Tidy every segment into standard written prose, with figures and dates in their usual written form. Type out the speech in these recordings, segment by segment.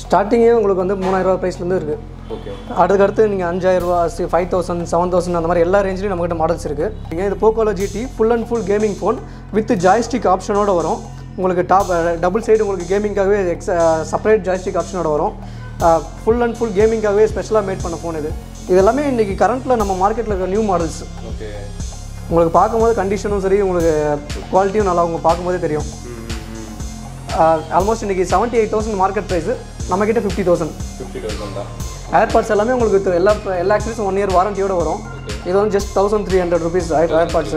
starting உங்களுக்கு வந்து 3000 price ல இருக்கு ஓகே அடுத்து அடுத்து நீங்க 5000 5000 7000 அந்த மாதிரி எல்லா ரேஞ்சிலயும் நம்மகிட்ட மாடல்ஸ் இருக்கு இது Poco GT full and full gaming phone with joystick option ஓட வரும் உங்களுக்கு டாப் டபுள் சைடு உங்களுக்கு கேமிங்காகவே செப்பரேட் joystick option ஓட வரும் full and full gamingகாகவே ஸ்பெஷலா மேட் பண்ண phone இது இதெல்லாம் இன்னைக்கு கரண்ட்ல நம்ம மார்க்கெட்ல இருக்க நியூ மாடல்ஸ் ஓகே உங்களுக்கு பாக்கும்போது கண்டிஷனும் சரி உங்களுக்கு குவாலிட்டியும் நல்லா உங்களுக்கு பாக்கும்போதே தெரியும் ஆல்மோஸ்ட் இன்னைக்கு 78000 மார்க்கெட் பிரைஸ் நம்ம கிட்ட 50000 தான் ஏர்பாட்ஸ் எல்லாமே உங்களுக்கு எல்லா ஆக்சஸஸ் 1 இயர் வாரண்டியோட வரும் இது வந்து just 1300 rupees AirPods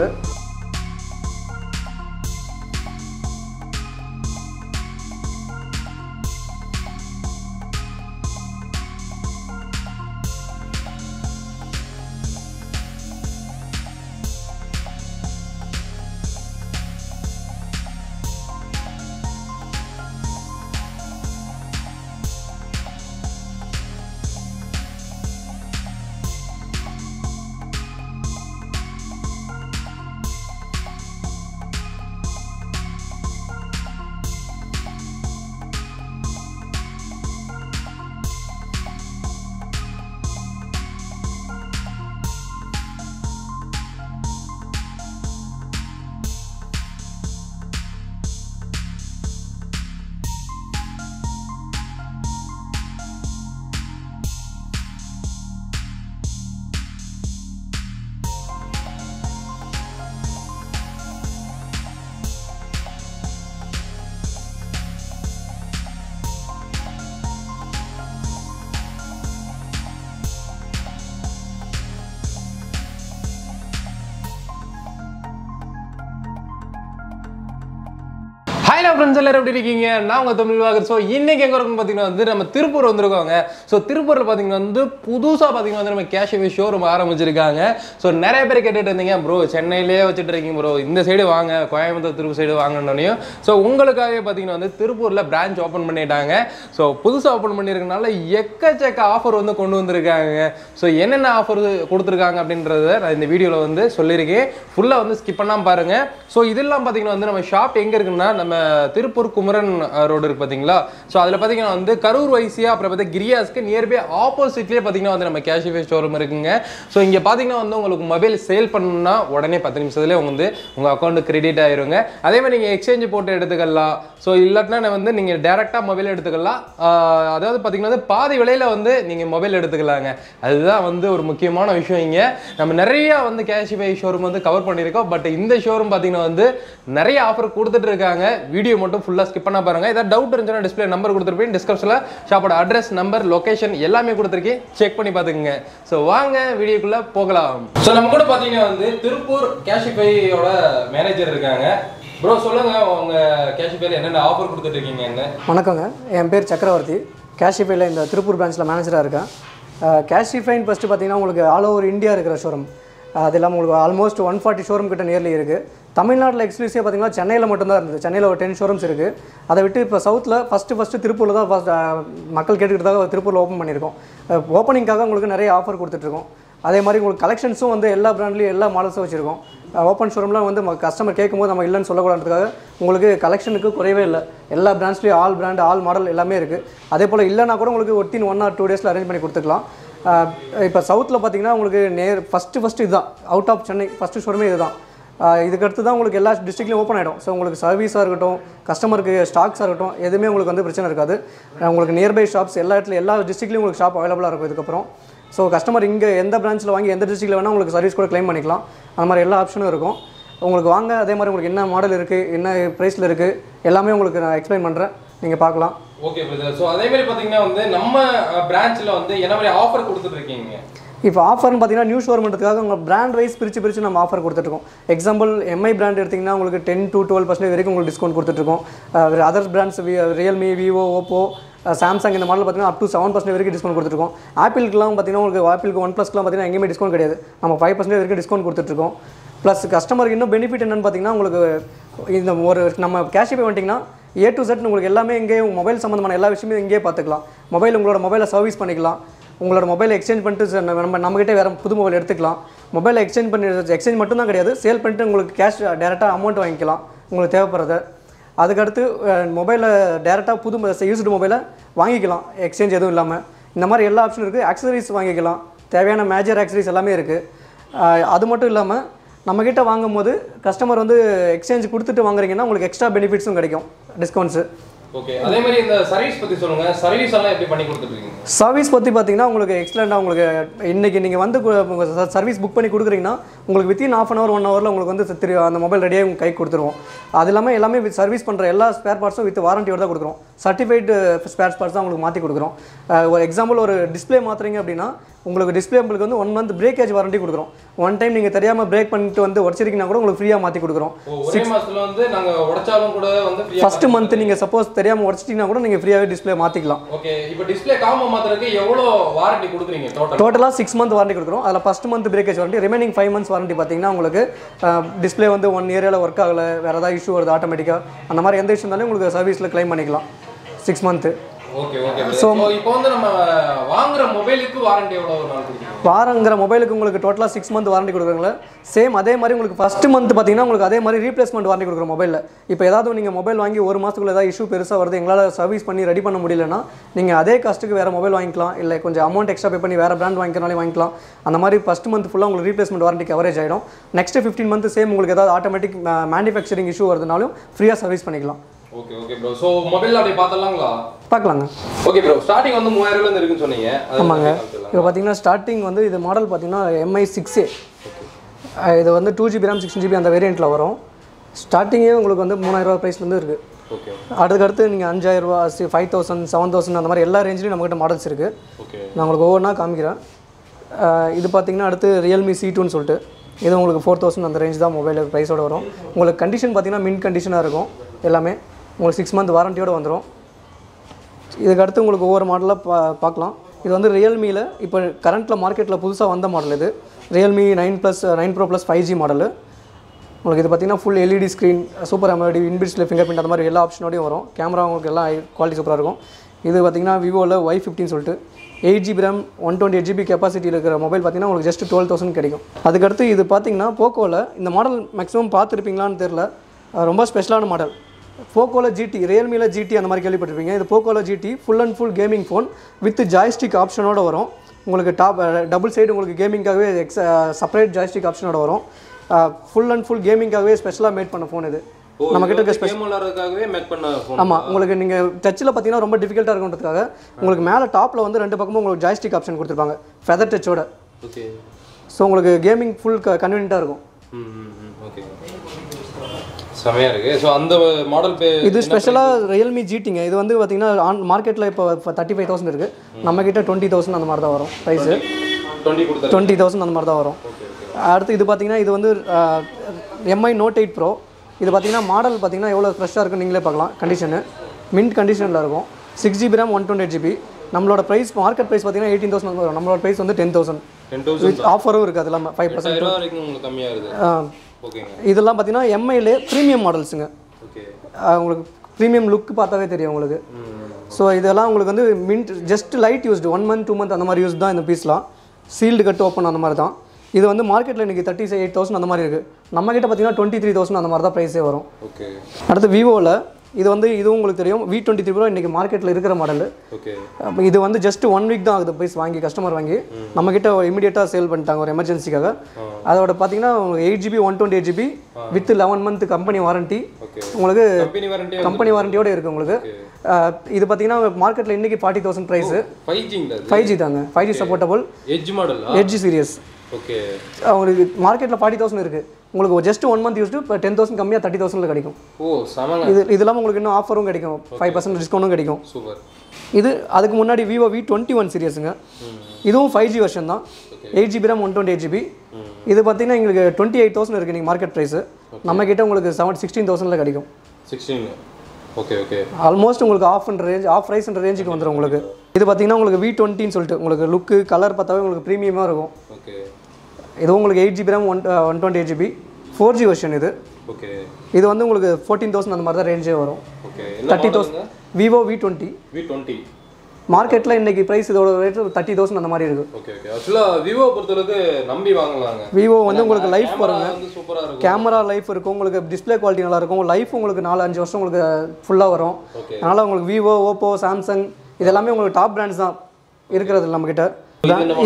Hello friends, how are you? I'm Tamil Vagar. So, today we are going to Tiruppur. So, Tiruppur is a Cashify showroom. So, bro, this side Tiruppur. So, Tiruppur branch open. So, open offer. So, offer so, this shop Tiruppur Kumaran Road irukku so adula pathina vandu Karur Vaisia apra pathina Giriyas ku nearby opposite le pathina vandu nama Cashify showroom irukkuங்க so inga pathina vandu ungalku mobile sale pannuna odane 10 nimishathile unga account credit aayirunga adhe mari neenga exchange potu eduthukalla so illatna vandu neenga direct ah mobile eduthukalla adhaadu pathina vandu paadi vilaiyila vandu neenga mobile eduthukalanga adha vandu oru mukkiyamaana vishayam inga nama nariya vandu Cashify showroom vandu cover pannirukom but indha showroom pathina vandu nariya offer kuduthittu irukanga Video மட்டும் ஃபுல்லா skip பண்ண பாருங்க இத doubt இருந்துனா display number கொடுத்திருப்பேன் டிஸ்கிரிப்ஷன்ல ஷாப்போட address number location எல்லாமே கொடுத்திருக்கேன் செக் பண்ணி பாத்துக்கங்க சோ வாங்க வீடியோக்குள்ள போகலாம் சோ நம்ம கூட பாத்தீங்கன்னா வந்து திருப்பூர் Cashify-யோட மேனேஜர் இருக்காங்க bro சொல்லுங்க உங்க Cashify-ல என்னென்ன ஆஃபர் கொடுத்துட்டு இருக்கீங்கன்னு வணக்கங்க என் பேர் சக்கரவர்த்தி Cashify-ல இந்த திருப்பூர் பிரான்ச்ல மேனேஜரா இருக்கேன் Cashify-ன் ஃபர்ஸ்ட் பாத்தீங்கன்னா உங்களுக்கு ஆல் ஓவர் இந்தியா இருக்கிற ஷோரூம் அதெல்லாம் உங்களுக்கு ஆல்மோஸ்ட் 140 ஷோரூம் கிட்ட நியர்லி இருக்கு தமிழ்நாட்டுல எக்ஸ்க்ளூசிவா பாத்தீங்கன்னா சென்னையில மட்டும் தான் இருந்துது சென்னையில ஒரு 10 ஷோரூம்ஸ் இருக்கு அத விட்டு இப்ப சவுத்ல ஃபர்ஸ்ட் திருப்பூர்ல தான் மக்கள் கேட்டிருக்காங்க திருப்பூர்ல ஓபன் பண்ணிருக்கோம் ஓபனிங்காக உங்களுக்கு நிறைய ஆஃபர் கொடுத்துட்டு இருக்கோம் அதே மாதிரி உங்களுக்கு கலெக்ஷன்ஸும் வந்து எல்லா பிராண்ட்லயும் எல்லா மாடல்ஸும் வச்சிருக்கோம் ஓபன் ஷோரூம்ல வந்து கஸ்டமர் கேக்கும்போது நம்ம இல்லன்னு சொல்ல கூடாதுன்றதுக்காக உங்களுக்கு கலெக்ஷனுக்கு குறைவே இல்ல எல்லா பிராண்ட்ஸ்லயும் ஆல் பிராண்ட் ஆல் மாடல் எல்லாமே இருக்கு அதே போல இல்லனா கூட உங்களுக்கு within 1 or 2 days ல அரேஞ்ச் பண்ணி கொடுத்துக்கலாம் இப்போ சவுத்ல பாத்தீங்கன்னா உங்களுக்கு ஃபர்ஸ்ட் இதுதான் அவுட் ஆஃப் சென்னை ஃபர்ஸ்ட் ஷோரூமே இதுதான் இதுக்கு அடுத்து தான் உங்களுக்கு எல்லா டிஸ்ட்ரிக்ட்லயும் ஓபன் ஆயிடும் சோ உங்களுக்கு சர்வீஸா இருக்கட்டும் கஸ்டமருக்கு ஸ்டாக்ஸா இருக்கட்டும் எதுமே உங்களுக்கு வந்து பிரச்சனை இருக்காது உங்களுக்கு நியர் பை ஷாப்ஸ் எல்லா இடத்துல எல்லா டிஸ்ட்ரிக்ட்லயும் உங்களுக்கு ஷாப் அவேலபிளா இருக்கும் இதுக்கு அப்புறம் சோ கஸ்டமர் இங்க எந்த பிரான்ச்ல வாங்கி எந்த டிஸ்ட்ரிக்ட்ல வேணா உங்களுக்கு சர்வீஸ் கூட க்ளைம் பண்ணிக்கலாம் அந்த மாதிரி எல்லா ஆப்ஷனும் இருக்கும் உங்களுக்கு வாங்க அதே மாதிரி உங்களுக்கு என்ன மாடல் இருக்கு என்ன பிரைஸ்ல இருக்கு எல்லாமே உங்களுக்கு நான் எக்ஸ்பிளைன் பண்றேன் நீங்க பார்க்கலாம் Okay brother so அதே மாதிரி பாத்தீங்கன்னா வந்து நம்ம பிரான்ச்ல வந்து என்ன மாதிரி ஆஃபர் கொடுத்துட்டு இருக்கீங்க இப்போ ஆஃபர்னு பாத்தீங்கன்னா நியூ ஷோரூம்ன்றதுக்காக உங்க பிராண்ட் வைஸ் பிரிச்சு நம்ம ஆஃபர் கொடுத்துட்டு இருக்கோம் எக்ஸாம்பிள் MI பிராண்ட் எடுத்தீங்கன்னா உங்களுக்கு 10 to 12% வரைக்கும் உங்களுக்கு டிஸ்கவுண்ட் கொடுத்துட்டு இருக்கோம் other brands Realme Vivo Oppo Samsung இந்த மாடல்ல பாத்தீங்கன்னா up to 7% வரைக்கும் டிஸ்கவுண்ட் கொடுத்துட்டு இருக்கோம் ஆப்பிள்க்குலாம் பாத்தீங்கன்னா உங்களுக்கு ஆப்பிள்க்கு OnePlus-க்குலாம் பாத்தீங்கன்னா எங்கயுமே டிஸ்கவுண்ட் கிடையாது நம்ம 5% வரைக்கும் டிஸ்கவுண்ட் கொடுத்துட்டு இருக்கோம் ப்ளஸ் கஸ்டமருக்கு இன்னும் பெனிஃபிட் என்னன்னு பாத்தீங்கன்னா உங்களுக்கு இந்த ஒரு நம்ம Cashify வந்துட்டீங்கன்னா A to Z உங்களுக்கு எல்லாமே இங்கே உங்க மொபைல் சம்பந்தமான எல்லா விஷயமும் இங்கே பார்த்துக்கலாம் மொபைல் உங்களோட மொபைலை சர்வீஸ் பண்ணிக்கலாம் உங்களோட மொபைலை எக்ஸ்சேஞ்ச் பண்ணிட்டு நம்மகிட்ட வேற புது மொபைல் எடுத்துக்கலாம் மொபைலை எக்ஸ்சேஞ்ச் மட்டும் தான் கிடையாது சேல் பண்ணிட்டு உங்களுக்கு கேஷ் டைரக்டா அமௌண்ட் வாங்கிக்கலாம் உங்களுக்கு தேவைப்படுறது Okay, அதே மாதிரி இந்த சர்வீஸ் பத்தி சொல்லுங்க. சர்வீஸ் எல்லாம் எப்படி பண்ணி கொடுத்துட்டீங்க? சர்வீஸ் பத்தி பாத்தீங்கன்னா உங்களுக்கு எக்ஸலென்ட்டா உங்களுக்கு இன்னைக்கு நீங்க வந்து சர்வீஸ் புக் பண்ணி கொடுக்குறீங்கன்னா உங்களுக்கு வித் இன் 1/2 hour 1 hourல உங்களுக்கு வந்து அந்த மொபைல் ரெடியா உங்க கைக்கு கொடுத்துருவோம். அதிலாம எல்லாமே சர்வீஸ் பண்ற எல்லா ஸ்பேர் பார்ட்ஸும் வித் வாரண்டியோட தான் கொடுக்குறோம். சர்டிஃபைட் ஸ்பேர் பார்ட்ஸ் தான் உங்களுக்கு மாத்தி கொடுக்குறோம். ஒரு எக்ஸாம்பிள் ஒரு டிஸ்ப்ளே மாத்துறீங்க அப்படினா உங்களுக்கு டிஸ்ப்ளே உங்களுக்கு வந்து 1 month பிரேக்கேஜ் வாரண்டி கொடுக்குறோம். ஒன் டைம் நீங்க தெரியாம பிரேக் பண்ணிட்டு வந்து உடைச்சிருக்கீனா கூட உங்களுக்கு ஃப்ரீயா மாத்தி கொடுக்குறோம். ஒரே மாசத்துல வந்து நாங்க உடைச்சாலும் கூட வந்து ஃப்ரீயா ஃபர்ஸ்ட் மந்த் நீங்க சப்போஸ் தெரியாம உடைச்சிட்டீனா கூட நீங்க ஃப்ரீயாவே டிஸ்ப்ளே மாத்திக்கலாம். ஓகே, இப்போ டிஸ்ப்ளே காம்போ மாத்திரக்கு எவ்வளவு வாரண்டி கொடுக்குறீங்க? டோட்டலா 6 month வாரண்டி கொடுக்குறோம். அதல first month breakage warranty, remaining 5 months warranty பாத்தீங்கன்னா உங்களுக்கு டிஸ்ப்ளே வந்து 1 இயர்ல வர்க் ஆகல, வேற ஏதாவது இஷ்யூ வருது ஆட்டோமேட்டிக்கா அந்த மாதிரி எந்த இஷ்யூனாலும் உங்களுக்கு சர்வீஸ்ல க்ளைம் பண்ணிக்கலாம் 6 month. ஓகே ஓகே, சோ இப்போ வந்து நம்ம வாங்குற மொபைலுக்கு வாரண்டி எவ்வளவு நாள் கொடுப்பீங்க? வாங்குற மொபைலுக்கு உங்களுக்கு டோட்டலா 6 month வாரண்டி கொடுக்குறீங்களா? சேம் அதே மாதிரி உங்களுக்கு ஃபர்ஸ்ட் மந்த் பாத்தீங்கன்னா உங்களுக்கு அதே மாதிரி ரீப்ளேஸ்மென்ட் வாரண்டி கொடுக்குற மொபைல்ல. இப்போ ஏதாவது நீங்க மொபைல் வாங்கி ஒரு மாசத்துக்குள்ள ஏதாவது இஷ்யூ பெருசா வருது, எங்களால சர்வீஸ் பண்ணி ரெடி பண்ண முடியலனா நீங்க அதே காஸ்ட்டுக்கு வேற மொபைல் வாங்கிக்கலாம், இல்ல கொஞ்சம் அமௌண்ட் எக்ஸ்ட்ரா பே பண்ணி வேற பிராண்ட் வாங்கிக்கறனால வாங்கிக்கலாம். அந்த மாதிரி ஃபர்ஸ்ட் மந்த் ஃபுல்லா உங்களுக்கு ரீப்ளேஸ்மென்ட் வாரண்டி கவரேஜ் ஆயிடும். நெக்ஸ்ட் 15 month சேம் உங்களுக்கு ஏதாவது ஆட்டோமேட்டிக் manufacturing இஷ்யூ வருதுனாலும் ஃப்ரீயா சர்வீஸ் பண்ணிக்கலாம். ஓகே ஓகே bro, சோ மொபைல்ல அப்படியே பார்த்தலாம்ங்களா? பார்க்கலாங்க. ஓகே bro, ஸ்டார்டிங் வந்து 3000 ல இருந்து இருக்குன்னு சொன்னீங்க. ஆமாங்க, இப்போ பாத்தீங்கன்னா ஸ்டார்டிங் வந்து இது மாடல் பாத்தீங்கன்னா Mi 6A. ஓகே, இது வந்து 2GB RAM 16GB அந்த வேரியன்ட்ல வரும். ஸ்டார்டிங்கே உங்களுக்கு வந்து 3000 ரூபாய் பிரைஸ்ல இருந்து இருக்கு. ஓகே, அடுத்து அடுத்து நீங்க 5000 ரூபாய் 5000 7000 அந்த மாதிரி எல்லா ரேஞ்சிலயும் நம்மகிட்ட மாடல்ஸ் இருக்கு. ஓகே, நான் உங்களுக்கு ஒவ்வொண்ணா காமிக்கிறேன். இது பாத்தீங்கன்னா அடுத்து Realme C2 ன்னு சொல்லிட்டு இது உங்களுக்கு 4000 அந்த ரேஞ்ச் தான் மொபைல் பிரைஸோட வரும். உங்களுக்கு கண்டிஷன் பாத்தீங்கன்னா மின் கண்டிஷனா இருக்கும், எல்லாமே உங்களுக்கு 6 மந்த் வாரண்டியோட வந்துடும். இதுக்கு அடுத்து உங்களுக்கு ஒவ்வொரு மாடலாக பார்க்கலாம். இது வந்து ரியல்மியில் இப்போ கரண்ட்டில் மார்க்கெட்டில் புதுசாக வந்த மாடல் இது Realme 9 Pro Plus 5G model. உங்களுக்கு இது பார்த்தீங்கன்னா full LED screen, super AMOLED, inbuilt fingerprint அந்த மாதிரி எல்லா ஆப்ஷனோடையும் வரும். கேமரா உங்களுக்கு எல்லாம் குவாலிட்டி சூப்பராக இருக்கும். இது பார்த்தீங்கன்னா விவோவில் Y15 சொல்லிட்டு 8GB RAM 128GB கெப்பாசிட்டி இருக்கிற மொபைல் பார்த்தீங்கன்னா உங்களுக்கு ஜஸ்ட் 12000 கிடைக்கும். அதுக்கடுத்து இது பார்த்தீங்கன்னா போக்கோவில் இந்த மாடல் மேக்ஸிமம் பார்த்துருப்பீங்களான்னு தெரில, ரொம்ப ஸ்பெஷலான மாடல் போக்கோல GT. ரியல்மியில் GT அந்த மாதிரி கேள்விப்பட்டிருப்பீங்க, இது போக்கோல GT full and full gaming phone with joystick ஆப்ஷனோட வரும். உங்களுக்கு டபுள் சைடு உங்களுக்கு கேமிங்காகவே செப்பரேட் ஜாய்ஸ்டிக் ஆப்ஷனோட வரும். ஃபுல் அண்ட் ஃபுல் கேமிங்காகவே ஸ்பெஷலாக மேட் பண்ண ஃபோன் இது. நம்ம கிட்ட இருக்க ஸ்பெஷல் கேமராவுக்காகவே மேக் பண்ண ஃபோன். ஆமா, உங்களுக்கு நீங்க டச்ல பாத்தீங்கன்னா ரொம்ப டிஃபிகல்ட்டா இருக்கும்ன்றதுக்காக உங்களுக்கு மேலே டாப்ல வந்து ரெண்டு பக்கமும் உங்களுக்கு ஜாய்ஸ்டிக் ஆப்ஷன் கொடுத்துருப்பாங்க ஃபெதர் டச்சோட. ஓகே, ஸோ உங்களுக்கு கேமிங் ஃபுல் கன்வீனியன்ட்டா இருக்கும். ஓகே, சமையா இருக்கு. ஸோ அந்த மாடல் இது ஸ்பெஷலாக ரியல்மி GTங்க. இது வந்து பார்த்தீங்கன்னா ஆன் மார்க்கெட்டில் இப்போ 35,000 இருக்கு, நம்மக்கிட்ட 20,000 அந்த மாதிரி தான் வரும் ப்ரைஸு. 20,000 அந்த மாதிரி தான் வரும். அடுத்து இது பார்த்தீங்கன்னா இது வந்து Mi Note 8 Pro. இது பார்த்தீங்கன்னா மாடல் பார்த்தீங்கன்னா எவ்வளோ ஃப்ரெஷ்ஷாக இருக்குன்னு நீங்களே பார்க்கலாம். கண்டிஷனு மின்ட் கண்டிஷனில் இருக்கும். 6GB RAM 128GB. நம்மளோட ப்ரைஸ் மார்க்கெட் ப்ரைஸ் பார்த்தீங்கன்னா 18,000 வரும், நம்மளோட ப்ரைஸ் வந்து 10,000 ஆஃபரும் இருக்குது. அது இல்லாமல் 5% கம்மியாக இருக்குது. இதெல்லாம் பார்த்தீங்கன்னா எம்ஐல ப்ரீமியம் மாடல்ஸுங்க. ஓகே, உங்களுக்கு ப்ரீமியம் லுக் பார்த்தாவே தெரியும் உங்களுக்கு. ஸோ இதெல்லாம் உங்களுக்கு வந்து mint just light used 1 month 2 month அந்த மாதிரி யூஸ் தான் இந்த பீஸ்லாம். சீல்டு கட் ஓப்பன் அந்த மாதிரி தான். இது வந்து மார்க்கெட்டில் இன்றைக்கி 38,000 அந்த மாதிரி இருக்குது, நம்மக்கிட்ட பார்த்தீங்கன்னா 23,000 அந்த மாதிரி தான் ப்ரைஸே வரும். ஓகே, அடுத்து விவோவில் இது வந்து இதுவும் உங்களுக்கு தெரியும் V23 Pro இன்றைக்கி மார்க்கெட்டில் இருக்கிற மாடலு. ஓகே, இது வந்து ஜஸ்ட் 1 week தான் ஆகுது ப்ரைஸ் வாங்கி, கஸ்டமர் வாங்கி நம்மக்கிட்ட இமீடியட்டாக சேல் பண்ணிட்டாங்க ஒரு எமர்ஜென்சிக்காக. அதோட பார்த்தீங்கன்னா 8GB 128GB with 11 month company warranty உங்களுக்கு கம்பெனி வாரண்டியோட இருக்குது உங்களுக்கு. இது பார்த்தீங்கன்னா மார்க்கெட்டில் இன்றைக்கி 40,000 ப்ரைஸு. 5G தாங்க, 5G சப்போர்ட்டபுள் எட்ஜ் சீரியஸ். ஓகே, உங்களுக்கு மார்க்கெட்டில் 40,000 இருக்குது, உங்களுக்கு ஜஸ்ட் 1 month யூஸ்டு 10,000 கம்மியாக 30,000 கிடைக்கும். ஓ, சமங்க. இது இல்லாமல் உங்களுக்கு இன்னும் ஆஃபரும் கிடைக்கும், 5% டிஸ்கவுண்ட்டும் கிடைக்கும். சூப்பர். இது அதுக்கு முன்னாடி Vivo V21 சீரியஸுங்க, இதுவும் 5G வெர்ஷன் தான். 8GB RAM 128GB. இது பார்த்தீங்கன்னா எங்களுக்கு 28,000 இருக்குது நீங்கள் மார்க்கெட் ப்ரைஸு, நம்மக்கிட்ட உங்களுக்கு 16,000 கிடைக்கும். 16. ஓகே ஓகே, ஆல்மோஸ்ட் உங்களுக்கு ஆஃப் ரைஸ்ன்ற ரேஞ்சுக்கு வந்துடும் உங்களுக்கு. இது பார்த்தீங்கன்னா உங்களுக்கு V20ன்னு சொல்லிட்டு உங்களுக்கு லுக்கு கலர் பார்த்தாவே உங்களுக்கு ப்ரீமியமாக இருக்கும். ஓகே, இது உங்களுக்கு 8GB RAM 128GB 4G version இது. ஓகே, இது வந்து உங்களுக்கு 14,000 அந்த மாதிரி தான் ரேஞ்சே வரும். Okay, 30,000 Vivo V20. market la inneki price idoda rate 30000 அந்த மாதிரி இருக்கு ஓகே ஓகே actually vivo பொறுத்தலக்கு நம்பி வாங்குவாங்க vivo வந்து உங்களுக்கு லைஃப் பாருங்க சூப்பரா இருக்கும் கேமரா லைஃப் இருக்கும் உங்களுக்கு டிஸ்ப்ளே குவாலிட்டி நல்லா இருக்கும் லைஃப் உங்களுக்கு 4 5 வருஷம் உங்களுக்கு ஃபுல்லா வரும் அதனால உங்களுக்கு vivo oppo samsung இதெல்லாம் உங்களுக்கு டாப் பிராண்ட்ஸ் தான் இருக்குறது நம்ம கிட்ட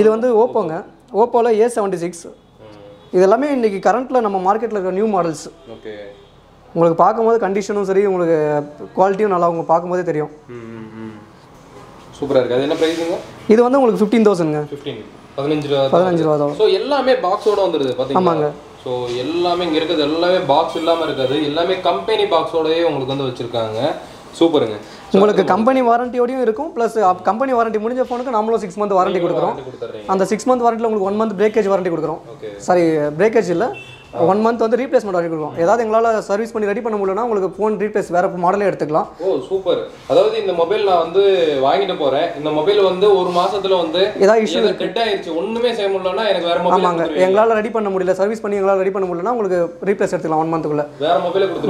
இது வந்து oppoங்க oppo ல A76 இதெல்லாம் இன்னைக்கு கரண்ட்ல நம்ம மார்க்கெட்ல இருக்க நியூ மாடல்ஸ் ஓகே உங்களுக்கு பாக்கும்போது கண்டிஷனும் சரி உங்களுக்கு குவாலிட்டியும் நல்லா உங்களுக்கு பாக்கும்போதே தெரியும் சூப்பரா இருக்கு அது என்ன பிரைஸ்ங்க இது வந்து உங்களுக்கு 15000ங்க 15 ரூபாய் சோ எல்லாமே பாக்ஸோட வந்திருது பாத்தீங்களா ஆமாங்க சோ எல்லாமே இங்க இருக்குது எல்லாமே பாக்ஸ் இல்லாம இருக்குது எல்லாமே கம்பெனி பாக்ஸோடவே உங்களுக்கு வந்து வச்சிருக்காங்க சூப்பர்ங்க உங்களுக்கு கம்பெனி வாரண்டியோடயும் இருக்கும் பிளஸ் கம்பெனி வாரண்டி முடிஞ்ச போனுக்கு நாமளோ 6 मंथ வாரண்டி கொடுக்கறோம் அந்த 6 मंथ வாரண்டில உங்களுக்கு 1 मंथ பிரேக்கேஜ் வாரண்டி கொடுக்கறோம் சாரி பிரேக்கேஜ் இல்ல 1 मंथ வந்து ரீப்ளேஸ்மென்ட் வாரண்டி கொடுக்கறோம் ஏதாவது எங்களால சர்வீஸ் பண்ணி ரெடி பண்ண முடியலனா உங்களுக்கு போன் ரீப்ளேஸ் வேற மாடல்ல எடுத்துக்கலாம் ஓ சூப்பர் அதாவது இந்த மொபைல் நான் வந்து வாங்கிட்ட போறேன் இந்த மொபைல் வந்து ஒரு மாசத்துல வந்து ஏதாவது இஷ்யூ டெட் ஆயிருச்சு ஒண்ணுமே செய்ய முடியலனா எனக்கு வேற மொபைல் கொடுங்க எங்களால ரெடி பண்ண முடியல சர்வீஸ் பண்ணி எங்களால ரெடி பண்ண முடியலனா உங்களுக்கு ரீப்ளேஸ் எடுத்துக்கலாம் 1 मंथக்குள்ள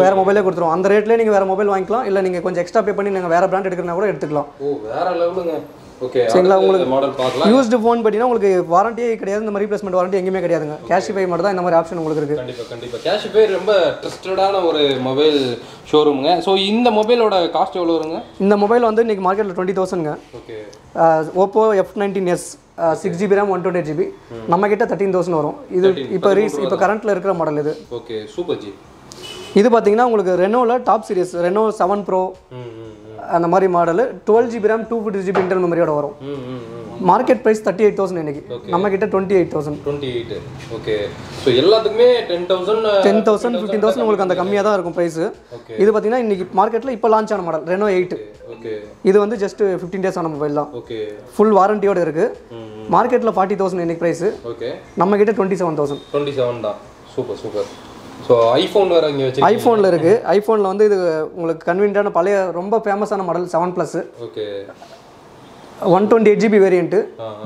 வேற மொபைலே கொடுத்துறோம் அந்த ரேட்லயே நீங்க வேற மொபைல் வாங்கிக்கலாம் இல்ல நீங்க கொஞ்சம் எக்ஸ்ட்ரா பே பண்ணி வேற பிராண்ட் எடுக்கறனா கூட எடுத்துக்கலாம் ஓ வேற லெவலுங்க ஓகே சரிங்களா உங்களுக்கு மாடல் பார்க்கலாம் யூஸ்ட் ஃபோன் பத்தினா உங்களுக்கு வாரண்டியே கிடையாது இந்த மாதிரி ரீப்ளேஸ்மென்ட் வாரண்டி எங்கயுமே கிடையாதுங்க Cashify மட்டும் தான் இந்த மாதிரி ஆப்ஷன் உங்களுக்கு இருக்கு கண்டிப்பா Cashify ரொம்ப ட்ரஸ்டடான ஒரு மொபைல் ஷோரூம்ங்க சோ இந்த மொபைலோட காஸ்ட் எவ்வளவு வருங்க இந்த மொபைல் வந்து இன்னைக்கு மார்க்கெட்ல 20000ங்க okay Oppo F-19S 6GB RAM 128GB நம்ம கிட்ட 13000 வரும் இது இப்போ கரண்ட்ல இருக்கிற மாடல் இது ஓகே சூப்பர் ஜி இது பாத்தீங்கன்னா உங்களுக்கு ரெனோல டாப் சீரிஸ் ரெனோ 7 Pro அந்த மாதிரி model 12GB RAM 256GB internal மெமரியோட வரும் மார்க்கெட் பிரைஸ் 38000 இன்னைக்கு நம்ம கிட்ட 28000 ஓகே சோ எல்லாத்துக்குமே 10000 15000 உங்களுக்கு அந்த கம்மியா தான் இருக்கும் பிரைஸ் இது பாத்தீங்கன்னா இன்னைக்கு மார்க்கெட்ல இப்ப லான்ச் ஆன மாடல் ரெனோ 8 ஓகே இது வந்து ஜஸ்ட் 15 டேஸ் ஆன மொபைல் தான் ஓகே ফুল வாரண்டியோட இருக்கு மார்க்கெட்ல 40000 இன்னைக்கு பிரைஸ் ஓகே நம்ம கிட்ட 27000 தான் சூப்பர் சூப்பர் சோ ஐபோன் வேற இங்க வெச்சிருக்கீங்க ஐபோன்ல இருக்கு ஐபோன்ல வந்து இது உங்களுக்கு கன்வீனியன்ட்டான பழைய ரொம்ப ஃபேமஸான model 7 Plus okay 128GB variant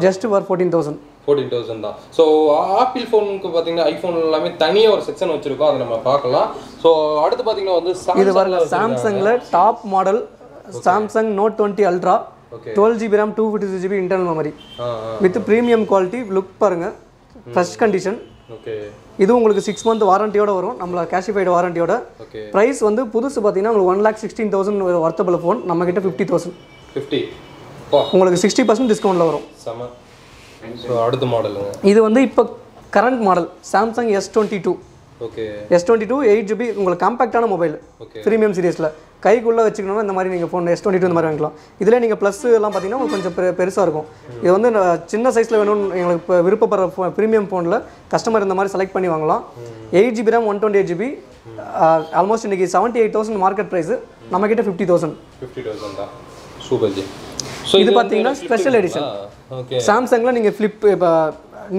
just for 14000 தான் சோ ஆப்பிள் ஃபோனுக்கு பாத்தீங்கன்னா ஐபோன் எல்லாமே தனியா ஒரு செக்ஷன் வச்சிருக்கோம் அத நம்ம பார்க்கலாம் சோ அடுத்து பாத்தீங்கன்னா வந்து இது வரல Samsungல top model Samsung Note 20 Ultra 12GB RAM 256GB internal memory with premium quality look பாருங்க ஃபர்ஸ்ட் கண்டிஷன் ஓகே இது உங்களுக்கு 6 मंथ வாரண்டியோட வரும் நம்ம Cashify வாரண்டியோட ஓகே பிரைஸ் வந்து புதுசு பாத்தீங்கன்னா உங்களுக்கு 116000 வர்த்தபிள் ஃபோன் நம்ம கிட்ட 50000 உங்களுக்கு 60% டிஸ்கவுண்ட்ல வரும் சம சோ அடுத்த மாடலுங்க இது வந்து இப்போ current model Samsung S22 okay S22 8GB உங்களுக்கு காம்பாக்ட்டான மொபைல் பிரீமியம் சீரிஸ்ல கைக்குள்ள வச்சுக்கணும்னா இந்த மாதிரி நீங்க ஃபோன் S22 இந்த மாதிரி வாங்கலாம் இதுல நீங்க பிளஸ் எல்லாம் பாத்தீங்கன்னா கொஞ்சம் பெருசா இருக்கும் இது வந்து சின்ன சைஸ்ல வேணும்னு உங்களுக்கு விருப்பப்படுற பிரீமியம் ஃபோன்ல கஸ்டமர் இந்த மாதிரி செலக்ட் பண்ணி வாங்கலாம் 8GB RAM 128GB ஆல்மோஸ்ட் இன்னைக்கு 78000 மார்க்கெட் பிரைஸ் நம்ம கிட்ட 50000 தான் சூப்பர் ஜி சோ இது பாத்தீங்கன்னா ஸ்பெஷல் எடிஷன் ஓகே Samsungல நீங்க flip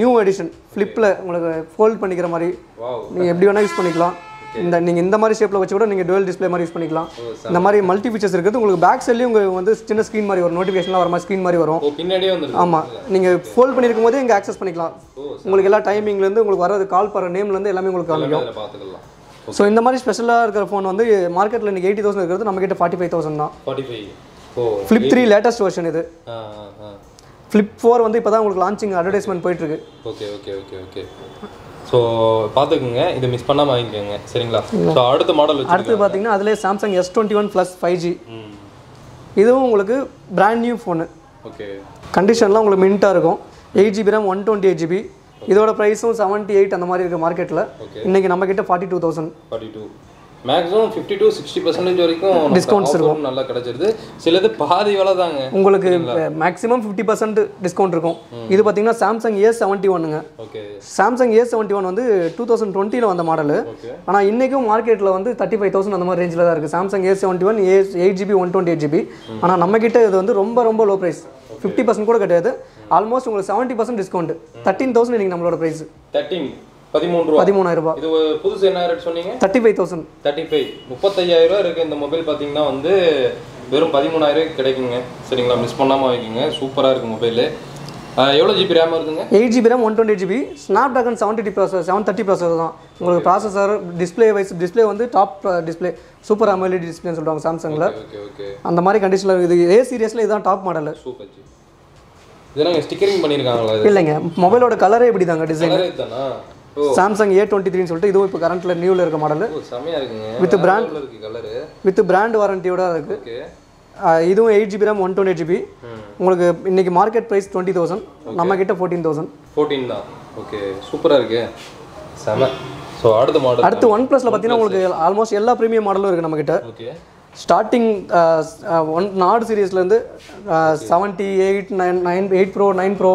நியூ எடிஷன் flipல உங்களுக்கு ஃபோல்ட் பண்ணிக்கிற மாதிரி நீங்க எப்படி வேணா யூஸ் பண்ணிக்கலாம் இந்த நீங்க இந்த மாதிரி ஷேப்ல வச்சு கூட நீங்க dual display மாதிரி யூஸ் பண்ணிக்கலாம் இந்த மாதிரி மல்டி ஃபீச்சர்ஸ் இருக்குது உங்களுக்கு பேக் சைடுல உங்களுக்கு வந்து சின்ன ஸ்கிரீன் மாதிரி ஒரு நோட்டிஃபிகேஷன்ல வர மாதிரி ஸ்கிரீன் மாதிரி வரும் பின்னாடியே வந்துரும் ஆமா நீங்க ஃபோல்ட் பண்ணிருக்கும் போதே இங்க access பண்ணிக்கலாம் உங்களுக்கு எல்லா டைமிங்ல இருந்து உங்களுக்கு வரது கால் பர நேம்ல இருந்து எல்லாமே உங்களுக்கு காமிக்கும் பாத்துக்கலாம் சோ இந்த மாதிரி ஸ்பெஷலா இருக்கிற ஃபோன் வந்து மார்க்கெட்ல இன்னைக்கு 80000 இருக்குது நம்ம கிட்ட 45000 தான் 45 ஓ flip 3 லேட்டஸ்ட் வெர்ஷன் இது flip 4 வந்து இப்போதான் உங்களுக்கு லான்ச்சிங் அட்வர்டைஸ்மென்ட் போயிட்டு இருக்கு okay okay okay okay so பாத்துக்கங்க இத மிஸ் பண்ணாம வாங்கிக்கங்க சரிங்களா சோ அடுத்த மாடல் வச்சிருக்கேன் அடுத்து பாத்தீங்கன்னா அதுல Samsung S21 Plus 5G இதுவும் உங்களுக்கு பிராண்ட் நியூ ஃபோன் ஓகே கண்டிஷன்லாம் உங்களுக்கு மின்ட்டா இருக்கும் 8GB RAM 128GB இதோட பிரைஸும் 78 அந்த மாதிரி இருக்கு மார்க்கெட்ல இன்னைக்கு நம்ம கிட்ட 42000 மேக்ஸிமம் 52 60% வரைக்கும் டிஸ்கவுண்ட்ஸ் இருக்கும் நல்லா கிடைச்சிருது சிலது பாதி விலை தாங்க உங்களுக்கு மேக்ஸிமம் 50% டிஸ்கவுண்ட் இருக்கும் இது பாத்தீங்கன்னா Samsung A71 ங்க ஓகே Samsung A71 வந்து 2020 ல வந்த மாடல் ஆனா இன்னைக்கு மார்க்கெட்ல வந்து 35000 அந்த மாதிரி ரேஞ்சில தான் இருக்கு Samsung A71 8GB 128GB ஆனா நம்ம கிட்ட இது வந்து ரொம்ப ரொம்ப லோ பிரைஸ் 50% கூட கிடையாது ஆல்மோஸ்ட் உங்களுக்கு 70% டிஸ்கவுண்ட் 13000 நீங்க நம்மளோட பிரைஸ் 13000 இது புதுசு என்ன ரேட் சொன்னீங்க 35000 இருக்கு இந்த மொபைல் பாத்தீங்கன்னா வந்து வெறும் 13000 கிடைக்குங்க சரிங்களா மிஸ் பண்ணாம வாங்குங்க சூப்பரா இருக்கு mobile GB RAM 8GB RAM 128GB Snapdragon 730 processor processor display wise display on the top display super AMOLED display Samsung okay. And the mari condition A series la top model super stickering mobile color design Samsung A23 சொல்லிட்டு இதுவும் இப்ப கரண்ட்ல நியூல இருக்க model with brand with brand warranty ஓட இருக்கு okay இதுவும் 8GB RAM 128GB உங்களுக்கு இன்னைக்கு மார்க்கெட் பிரைஸ் 20000 நம்ம கிட்ட 14000 தான் ஓகே சூப்பரா இருக்கு சம சோ அடுத்த மாடல் அடுத்து OnePlus ல பாத்தீங்கன்னா உங்களுக்கு ஆல்மோஸ்ட் எல்லா பிரீமியம் மாடலும் இருக்கு நம்ம கிட்ட ஓகே ஸ்டார்டிங் Nord சீரிஸ்ல இருந்து 78 9 8 Pro 9 Pro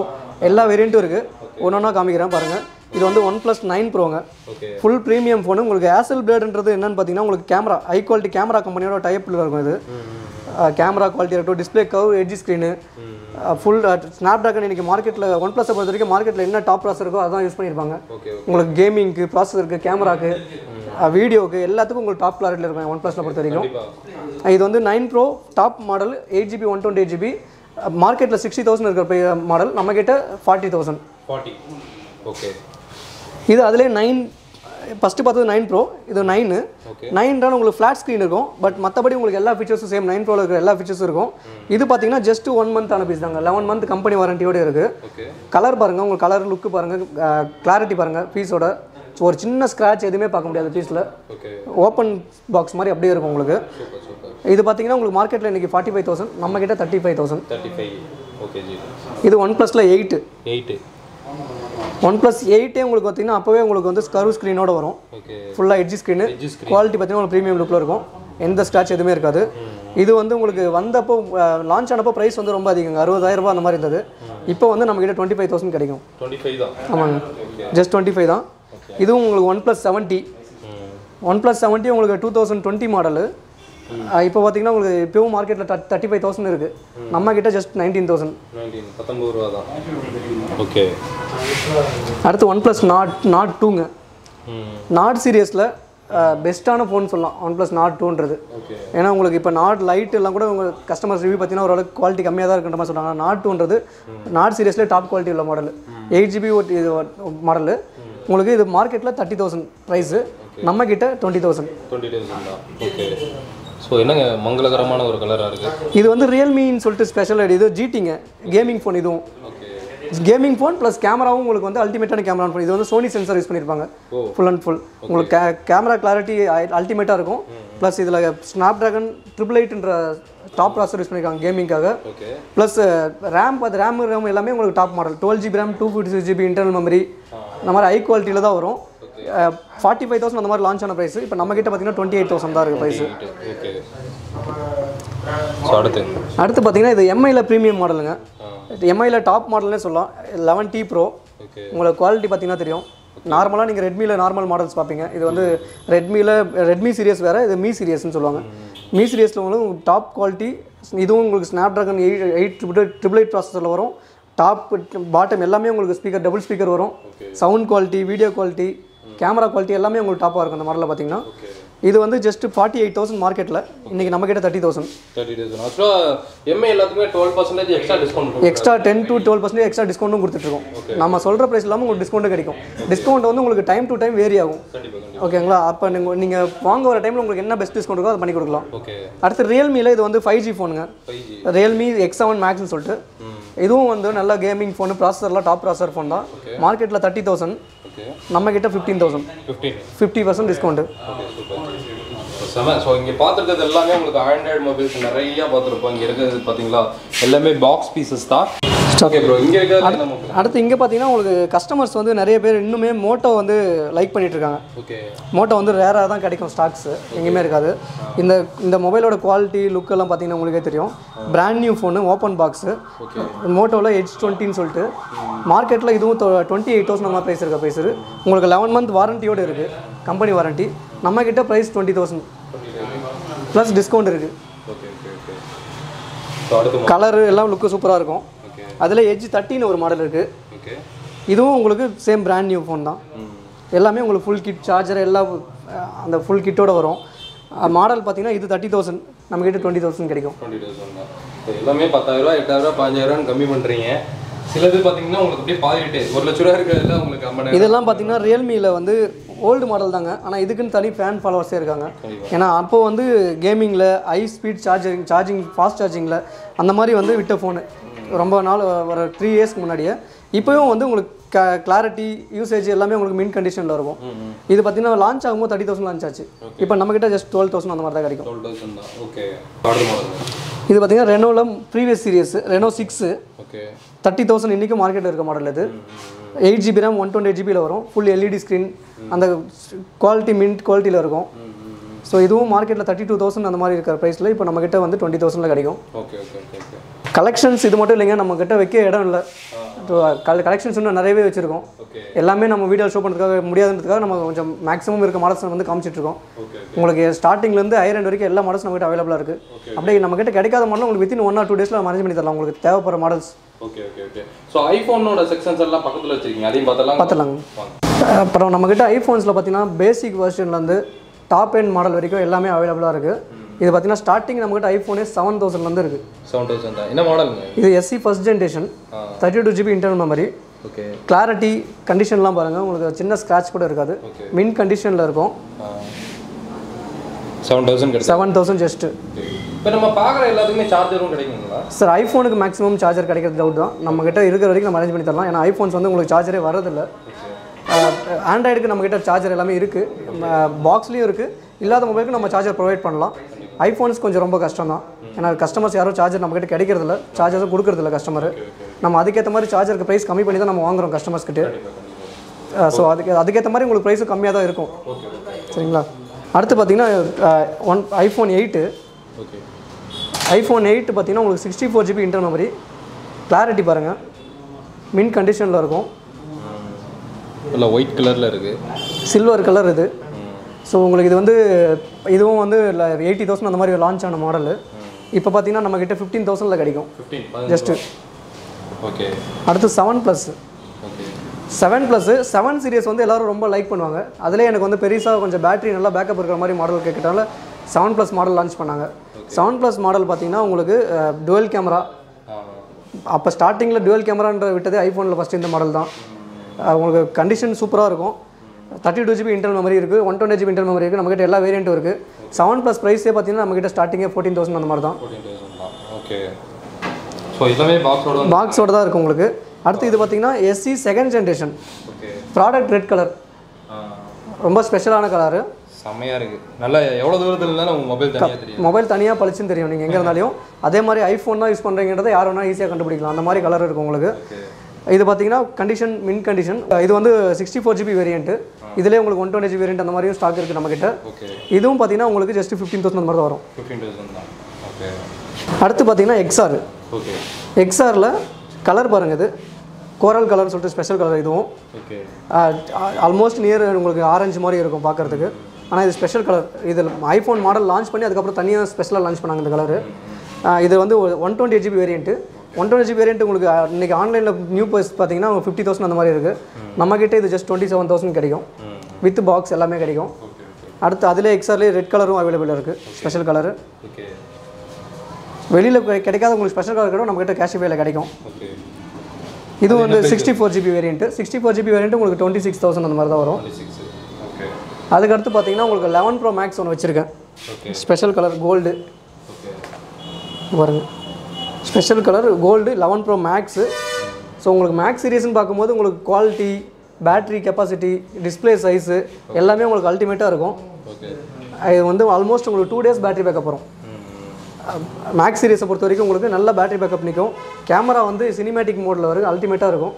எல்லா வேரியண்டும் இருக்கு ஒவ்வொண்ணா காமிக்கிறேன் பாருங்க This is OnePlus 9 Pro. Okay. Full premium phone. Hassel Blade is camera, high quality camera company type. Camera quality, display curve, edge screen. Full Snapdragon in the market. OnePlus is a top processor. Okay. Gaming, processor, camera, video, everything is top quality. This is 9 Pro top model, 8GB, 128GB. Market is 60,000 model, we get 40,000. 40. Okay. This is 9 first 9 Pro, this is 9. Okay. 9 is flat screen, but all features same 9 Pro features. This is just 1 month 11-month company warranty. Okay. Color, look, clarity, piece oda. So, a scratch piece okay. Open box mari appdi irukum ungalku. Super. This market la 45,000, namma kitta 35,000. 35. Okay ji. This OnePlus 8. 8. OnePlus 8 is curved screen okay. Full edge screen. Edge screen quality premium look la scratch edume irukadu idu vandu ungalku vandappo launch anappo price vandu romba adhiganga 60000 rupees andha mari irundhathu ipo vandu namakku 25000 kedaikkum 25 da aanga just 25 da idu ungalku OnePlus 70 OnePlus 70 ungalku 2020 model இப்போ பாத்தீங்கன்னா உங்களுக்கு இப்பவும் மார்க்கெட்ல 35000 இருக்கு. நம்ம கிட்ட just 19000. 19 தான். Okay. அடுத்து OnePlus Nord 2 ங்க. Nord சீரிஸ்ல பெஸ்டான ஃபோன் சொல்லலாம். OnePlus Nord 2ன்றது. ஓகே. ஏனா உங்களுக்கு இப்ப Nord Lite எல்லாம் கூட உங்க கஸ்டமர்ஸ் ரிவ்யூ பார்த்தீங்கன்னா ஒரு அளவுக்கு குவாலிட்டி கம்மியா தான் இருக்குன்ற மாதிரி சொல்றாங்க. Nord 2ன்றது Nord சீரிஸ்ல டாப் குவாலிட்டி உள்ள மாடல். 8GB model. உங்களுக்கு இது மார்க்கெட்ல 30000 பிரைஸ். நம்ம கிட்ட 20000. 20000 தான். Okay. So enanga mangalagaramana oru color ah irukku idu vandu realme nu solittu special idu GT nga gaming phone idum okay gaming phone plus camera avum ungalku vandu ultimate ana camera phone idu vandu sony sensor use pannirupanga full and full ungalku camera clarity ultimate ah irukum plus idla snapdragon 888 ndra top processor use pannirukanga gaming kaga okay plus ram ellame ungalku top model 12GB RAM 256GB internal memory namara high quality la da varum 45,000 அந்த மாதிரி launch ஆன price இப்போ நம்ம கிட்ட பாத்தீங்கன்னா 28,000 தான் இருக்கு price okay so அடுத்து பாத்தீங்கன்னா இது Mi ல பிரீமியம் மாடலுங்க Mi ல டாப் மாடல்னே சொல்லலாம் 11T Pro ஓகே உங்களுக்கு குவாலிட்டி பாத்தீங்கன்னா தெரியும் நார்மலா நீங்க Redmi ல நார்மல் மாடல்ஸ் பாப்பீங்க இது வந்து Redmi ல Redmi சீரிஸ் வேற இது Mi சீரிஸ்னு சொல்வாங்க Mi சீரிஸ்ல உங்களுக்கு டாப் குவாலிட்டி இதுவும் உங்களுக்கு Snapdragon 888 processor வரும் டாப் பாட்டம் எல்லாமே உங்களுக்கு ஸ்பீக்கர் டபுள் ஸ்பீக்கர் வரும் sound quality video quality camera quality எல்லாமே உங்களுக்கு டாப்பா இருக்கும் இந்த மாடல்ல பாத்தீங்கன்னா இது வந்து just 48000 மார்க்கெட்ல இன்னைக்கு நம்ம கிட்ட 30000 ஆக்சுவலா MI எல்லாத்துக்குமே 12% extra discount extra 10 to 12% extra டிஸ்கவுண்டும் கொடுத்துட்டு இருக்கோம் நாம சொல்ற பிரைஸ் இல்லாம உங்களுக்கு டிஸ்கவுண்ட் கிடைக்கும் டிஸ்கவுண்ட் வந்து உங்களுக்கு டைம் டு டைம் வேரி ஆகும் ஓகேங்களா அப்ப நீங்க வாங்க வர டைம்ல உங்களுக்கு என்ன பெஸ்ட் டிஸ்கவுண்ட் இருக்கோ அது பண்ணி கொடுக்கலாம் ஓகே அடுத்து Realme ல இது வந்து 5G போனுங்க 5G Realme X71 Max னு சொல்லிட்டு இதுவும் வந்து நல்ல gaming phone processor top processor phone தான் மார்க்கெட்ல 30000 நம்ம கிட்ட 15000 50% டிஸ்கவுண்ட் ஓகே சூப்பர் சோ இங்க பாத்துக்கிறது எல்லாமே உங்களுக்கு ஆண்ட்ராய்டு மொபைல்ஸ் நிறைய பாத்துறோம் இங்க இருக்குது பாத்தீங்களா எல்லாமே பாக்ஸ் பீசஸ் தான் ஓகே bro இங்க இருக்குது நம்ம அடுத்து இங்க பாத்தீங்கன்னா உங்களுக்கு கஸ்டமர்ஸ் வந்து நிறைய பேர் இன்னுமே மோட்டோ வந்து லைக் பண்ணிட்டு இருக்காங்க ஓகே மோட்டோ வந்து ரேரா தான் கிடைக்கும் ஸ்டாக்ஸ் எங்கயுமே இருக்காது இந்த மொபைலோட குவாலிட்டி லுக் எல்லாம் பாத்தீங்கன்னா உங்களுக்கே தெரியும் brand new phone open box okay மோட்டோல H20 னு சொல்லிட்டு மார்க்கெட்ல இதுவும் 28000 நம்ம பிரைஸ் இருக்க பிரைஸ் உங்களுக்கு 11 मंथ வாரண்டி ஓட இருக்கு கம்பெனி வாரண்டி நம்ம கிட்ட பிரைஸ் 20000 ப்ளஸ் டிஸ்கவுண்ட் இருக்கு ஓகே ஓகே ஓகே சோ அடுத்து கலர் எல்லாம் லுக் சூப்பரா இருக்கும் ஓகே அதுல Edge 13 னு ஒரு மாடல் இருக்கு ஓகே இதுவும் உங்களுக்கு சேம் பிராண்ட் நியூ ஃபோன் தான் எல்லாமே உங்களுக்கு ফুল கிட் சார்ஜர் எல்லாம் அந்த ফুল கிட்டோட வரும் மாடல் பாத்தீங்கன்னா இது 30000 நம்ம கிட்ட 20000 கிடைக்கும் 20000 எல்லாமே 10000 8000 5000 கம்மி பண்றீங்க சிலது பாத்தீங்கன்னா உங்களுக்கு அப்படியே பாதிட்டே 1 லட்சம் ரூபாய் இருக்குல்ல உங்களுக்கு அம்மா இதெல்லாம் பாத்தீங்கன்னா Realme-ல வந்து old model தாங்க. ஆனா இதுக்குன்னு தனி ஃபேன் ஃபாலோவர்ஸ் இருக்காங்க. ஏனா அப்போ வந்து கேமிங்ல ஹை ஸ்பீட் சார்ஜிங் ஃபாஸ்ட் சார்ஜிங்ல அந்த மாதிரி வந்து விட்ட ஃபோன் ரொம்ப நாள் ஒரு 3 years முன்னாடியே இப்போவும் வந்து உங்களுக்கு கிளாரிட்டி யூசேஜ் எல்லாமே உங்களுக்கு மின் கண்டிஷன்ல இருக்கும். இது பாத்தீங்கன்னா லான்ச் ஆகும்போது 30000 லான்ச் ஆச்சு. இப்போ நம்ம கிட்ட just 12000 அந்த மாதிரி தான் கிடைக்கும். 12000 தான். ஓகே. Older model. இது பாத்தீங்கன்னா ரெனோல ப்ரீவியஸ் சீரிஸ் ரெனோ 6. ஓகே. 30000 இன்னைக்கு மார்க்கெட்ல இருக்க மாடல் இது. 8GB RAM 128GB ல வரும். ফুল LED ஸ்கிரீன் அந்த குவாலிட்டி மின்ட் குவாலிட்டில இருக்கும். சோ இதுவும் மார்க்கெட்ல 32000 அந்த மாதிரி இருக்கிற பிரைஸ்ல இப்போ நம்ம கிட்ட வந்து 20000 ல கிடைக்கும். Okay okay okay. கலெக்ஷன்ஸ் இது மட்டும் இல்லங்க நம்ம கிட்ட வைக்க இடம் இல்ல. கலெக்ஷன்ஸ் இன்னும் நிறையவே வச்சிருக்கோம். ஓகே. எல்லாமே நம்ம வீடியோ ஷோ பண்றதுக்காக முடியாதுன்றதுக்காக நம்ம கொஞ்சம் மேக்ஸिमम இருக்க மாடல்ஸ் வந்து காமிச்சிட்டு இருக்கோம். ஓகே. உங்களுக்கு ஸ்டார்டிங்ல இருந்து ஹை ரேஞ்ச் வரைக்கும் எல்லா மாடல்ஸ் நம்ம கிட்ட அவேலபிளா இருக்கு. அப்படியே நம்ம கிட்ட கிடைக்காத மாடல் உங்களுக்கு within 1 or 2 days ல அரேஞ்ச் பண்ணி தரலாம் உங்களுக்கு தேவைப்படுற models. Okay okay okay. So iPhone-ஓட செக்ஷன்ஸ் எல்லாம் பக்கத்துல வச்சிருக்கீங்க. அதையும் பார்த்தலாம். அப்புறம் நம்ம கிட்ட iPhones-ல பாத்தீங்கன்னா பேசிக் வெர்ஷன்ல இருந்து டாப் எண்ட் மாடல் வரைக்கும் எல்லாமே அவேலபிளா இருக்கு. இது பாத்தீங்கன்னா ஸ்டார்டிங் நம்ம கிட்ட iPhone 7000 ல இருந்து இருக்கு. 7000 தான். என்ன மாடல்ங்க? இது SE first generation. 32GB internal memory. Okay. Clarity கண்டிஷன்லாம் பாருங்க. உங்களுக்கு சின்ன ஸ்கிராட்ச் கூட இருக்காது. மின் கண்டிஷன்ல இருக்கும். 7000 கிடைக்கும். 7000 just. இப்போ நம்ம பாக்குற எல்லாத்துக்குமே சார்ஜரும் கிடைக்குங்களா? சார் iPhone-க்கு மேக்ஸिमम சார்ஜர் கிடைக்கிறது டவுட் தான். நம்ம கிட்ட இருக்கிற வரைக்கும் நம்ம அரேஞ்ச் பண்ணி தரலாம். ஏனா iPhones வந்து உங்களுக்கு சார்ஜரே வரது இல்ல. Android-க்கு நம்ம கிட்ட சார்ஜர் எல்லாமே இருக்கு. பாக்ஸ்லயும் இருக்கு. இல்லாத மொபைலுக்கு நம்ம சார்ஜர் ப்ரொவைட் பண்ணலாம். ஐஃபோன்ஸ் கொஞ்சம் ரொம்ப கஷ்டம் தான். ஏன்னா கஸ்டமர்ஸ் யாரும் சார்ஜர் நம்மக்கிட்ட கிடைக்கிறதில்ல, சார்ஜர்ஸும் கொடுக்குறதில்ல கஸ்டமர். நம்ம அதுக்கேற்ற மாதிரி சார்ஜருக்கு ப்ரைஸ் கம்மி பண்ணி தான் நம்ம வாங்குகிறோம் கஸ்டமர்ஸ்கிட்ட. ஸோ அதுக்கேற்ற மாதிரி உங்களுக்கு ப்ரைஸும் கம்மியாக தான் இருக்கும். சரிங்களா? அடுத்து பார்த்தீங்கன்னா iPhone 8. ஓகே. iPhone 8 பார்த்தீங்கன்னா உங்களுக்கு 64GB இன்டர்னல் மெமரி. கிளாரிட்டி பாருங்கள். மின் கண்டிஷனில் இருக்கும். இல்லை ஒயிட் கலரில் இருக்குது. சில்வர் கலர் இது. ஸோ உங்களுக்கு இது வந்து இதுவும் வந்து 80000 அந்த மாதிரி லான்ச் ஆன மாடலு. இப்போ பார்த்தீங்கன்னா நம்மக்கிட்ட 15000 கிடைக்கும். ஜஸ்ட்டு. ஓகே. அடுத்து 7 Plus. ஓகே. 7 Plus 7 Series வந்து எல்லோரும் ரொம்ப லைக் பண்ணுவாங்க. அதில் எனக்கு வந்து பெருசாக கொஞ்சம் பேட்டரி நல்லா பேக்கப் இருக்கிற மாதிரி மாடல் கேட்கறதால 7 Plus மாடல் லான்ச் பண்ணாங்க. 7 Plus மாடல் பார்த்தீங்கன்னா உங்களுக்கு டுவெல் கேமரா. அப்போ ஸ்டார்டிங்கில் டுவெல் கேமரான்ற விட்டது ஐஃபோனில் ஃபஸ்ட்டு இந்த மாடல் தான். உங்களுக்கு கண்டிஷன் சூப்பராக இருக்கும். 32GB இன்டர்னல் மெமரி இருக்குது, 128GB இன்டர்னல் மெமரி இருக்குது. நம்மகிட்ட எல்லா வேரியண்ட்டும் இருக்குது. 7 Plus ப்ரைஸே பார்த்தீங்கன்னா நம்மகிட்ட ஸ்டார்டிங்கே 14000 அந்த மாதிரி தான். 14000. ஓகே. ஸோ இதுவே பாக்ஸோட தான் இருக்குது உங்களுக்கு. அடுத்து இது பார்த்தீங்கன்னா SE second generation. Okay. Product red colour. ரொம்ப ஸ்பெஷலான கலரு. செம்மையாக இருக்குது. நல்லா எவ்வளோ தூரத்தில் இருந்தாலும் உங்கள் மொபைல் தனியாக தெரியும். மொபைல் தனியாக பளிச்சுன்னு தெரியும். நீங்கள் எங்கே இருந்தாலும் அதே மாதிரி ஐஃபோன் தான் யூஸ் பண்ணுறீங்கன்றதை யார் வேணாலும் ஈஸியாக கண்டுபிடிக்கலாம். அந்த மாதிரி கலர் இருக்குது உங்களுக்கு. இது பார்த்தீங்கன்னா கண்டிஷன் மின் கண்டிஷன். இது வந்து 64GB வேரியண்ட்டு. இதிலே உங்களுக்கு 128GB வேரியண்ட் அந்த மாதிரியும் ஸ்டாக் இருக்குது நம்மக்கிட்ட. ஓகே. இதுவும் பார்த்தீங்கன்னா உங்களுக்கு ஜஸ்ட் 15000 அந்த மாதிரி தான் வரும். 15000 தான். ஓகே. அடுத்து பார்த்தீங்கன்னா XR. ஓகே. XRல கலர் பாருங்கள். இது கோரல் கலர்னு சொல்லிட்டு ஸ்பெஷல் கலர் இதுவும். ஓகே. ஆல்மோஸ்ட் நியர் உங்களுக்கு ஆரஞ்சு மாதிரி இருக்கும் பார்க்குறதுக்கு. ஆனால் இது ஸ்பெஷல் கலர். இதில் ஐஃபோன் மாடல் லான்ச் பண்ணி அதுக்கப்புறம் தனியாக ஸ்பெஷலாக லான்ச் பண்ணாங்க இந்த கலரு. இது வந்து 128GB வேரியண்ட்டு. 128GB வேரியண்ட் உங்களுக்கு இன்றைக்கி ஆன்லைனில் நியூ ப்ரைஸ் பார்த்தீங்கன்னா 50000 அந்த மாதிரி இருக்குது. நம்மக்கிட்ட இது ஜஸ்ட் 27000 கிடைக்கும். வித் பாக்ஸ் எல்லாமே கிடைக்கும். அடுத்து அதில் XRலேயே ரெட் கலரும் அவைலபிளாக இருக்குது. Special colour. ஓகே. வெளியில் கிடைக்காத உங்களுக்கு ஸ்பெஷல் கலர் கூட நம்மக்கிட்ட Cashify-ல கிடைக்கும். ஓகே. இது வந்து 64GB வேரியண்ட். 64GB வேரியண்ட் உங்களுக்கு 26000 அந்த மாதிரி தான் வரும். ஓகே. அதுக்கடுத்து பார்த்தீங்கன்னா உங்களுக்கு 11 Pro Max ஒன்று வச்சுருக்கேன். Okay. Special colour gold. Okay. பாருங்கள். Special colour gold 11 Pro Max. So உங்களுக்கு மேக்ஸ் சீரீஸ்ன்னு பார்க்கும்போது உங்களுக்கு quality, battery capacity, display size எல்லாமே உங்களுக்கு அல்டிமேட்டாக இருக்கும். ஓகே. இது வந்து ஆல்மோஸ்ட் உங்களுக்கு 2 days பேட்டரி பேக்கப் வரும். மேக்ஸ் சீரீஸை பொறுத்த வரைக்கும் உங்களுக்கு நல்ல பேட்டரி பேக்கப் நிற்கும். கேமரா வந்து சினிமேட்டிக் மோடில் வரும், அல்டிமேட்டாக இருக்கும்.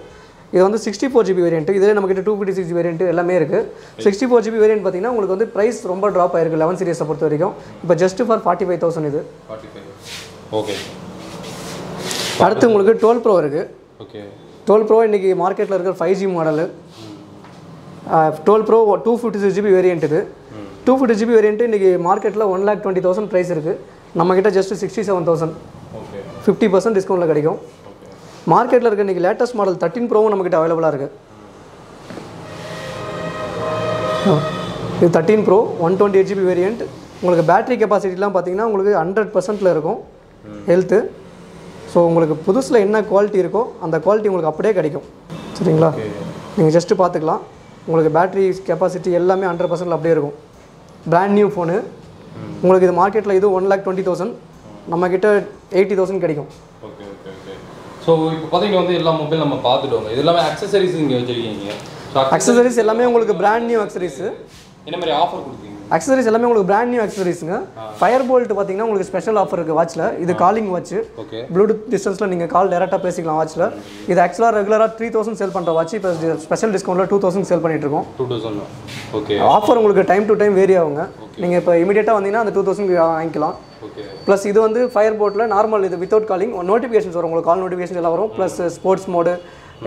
இது வந்து 64GB வேரியண்ட்டு. இதில் நம்மக்கிட்ட 256 வேரியண்ட்டு எல்லாமே இருக்குது. 64GB வேரியண்ட் பார்த்தீங்கன்னா உங்களுக்கு வந்து ப்ரைஸ் ரொம்ப ட்ராப் ஆகிருக்கு 11 Series-ஐ பொறுத்த வரைக்கும். இப்போ ஜஸ்ட்டு ஃபார் 45000 இது. 45. ஓகே. அடுத்து உங்களுக்கு 12 ப்ரோ இருக்குது. ஓகே. 12 ப்ரோ இன்றைக்கி மார்க்கெட்டில் இருக்கிற 5G model. 12 bro 256GB variant இது. 256GB வேரியண்ட்டு இன்றைக்கி மார்க்கெட்டில் 1,20,000 ப்ரைஸ் இருக்குது. நம்மக்கிட்ட ஜஸ்ட் 67000. ஓகே. 50% டிஸ்கவுண்ட்டில் கிடைக்கும். மார்க்கெட்டில் இருக்க இன்றைக்கி லேட்டஸ்ட் மாடல் 13 Pro நம்மக்கிட்ட அவைலபிளாக இருக்குது. இது 13 Pro 128GB வேரியண்ட். உங்களுக்கு பேட்டரி கெப்பாசிட்டிலாம் பார்த்தீங்கன்னா உங்களுக்கு 100%-ல் இருக்கும். ஹெல்த்து ஸோ உங்களுக்கு புதுசில் என்ன குவாலிட்டி இருக்கோ அந்த குவாலிட்டி உங்களுக்கு அப்படியே கிடைக்கும். சரிங்களா, நீங்கள் ஜஸ்ட்டு பார்த்துக்கலாம். உங்களுக்கு பேட்ரி கெப்பாசிட்டி எல்லாமே 100% அப்படியே இருக்கும். Brand new phone. உங்களுக்கு இது மார்க்கெட்டில் இது 1,20,000, நம்மக்கிட்ட 80,000 கிடைக்கும். Okay okay okay. ஸோ இப்போ பார்த்தீங்கன்னா வந்து எல்லா மொபைல் நம்ம பார்த்துட்டோங்க. இது எல்லாமே அக்சசரிஸ் இங்கே வச்சுருக்கீங்க. ஸோ அக்சசரிஸ் எல்லாமே உங்களுக்கு பிராண்ட் நியூ அக்சசரிஸு. என்ன மாதிரி ஆஃபர் கொடுப்பீங்க? அக்சசரிஸ் எல்லாமே உங்களுக்கு பிராண்ட் நியூ அக்சசரிஸுங்க. ஃபயர்போல்ட் பார்த்தீங்கன்னா உங்களுக்கு ஸ்பெஷல் ஆஃபர் இருக்குது வாட்சில். இது காலிங் வாட்ச். ஓகே, ப்ளூடூத் டிஸ்டன்ஸில் நீங்கள் கால் டேரெக்டாக பேசிக்கலாம் வாட்சில். இது ஆக்சுவலாக ரெகுலராக 3,000 சேல் பண்ணுற வாட்ச் இப்போ ஸ்பெஷல் டிஸ்கவுண்ட்டில் 2,000 சேல் பண்ணிட்டு இருக்கோம். 2,000. ஓகே, ஆஃபர் உங்களுக்கு டைம் டு டைம் வேரி ஆகுங்க. நீங்கள் இப்போ இமீடியட்டாக வந்தீங்கன்னா அந்த 2,000 வாங்கிக்கலாம். ஓகே, ப்ளஸ் இது வந்து ஃபயர்போல்ட்டில் நார்மல் இது வித்தவுட் காலிங் நோட்டிஃபிகேஷன்ஸ் வரும். உங்களுக்கு கால் நோட்டிஃபிகேஷன் எல்லாம் வரும். ப்ளஸ் ஸ்போர்ட்ஸ் மோடு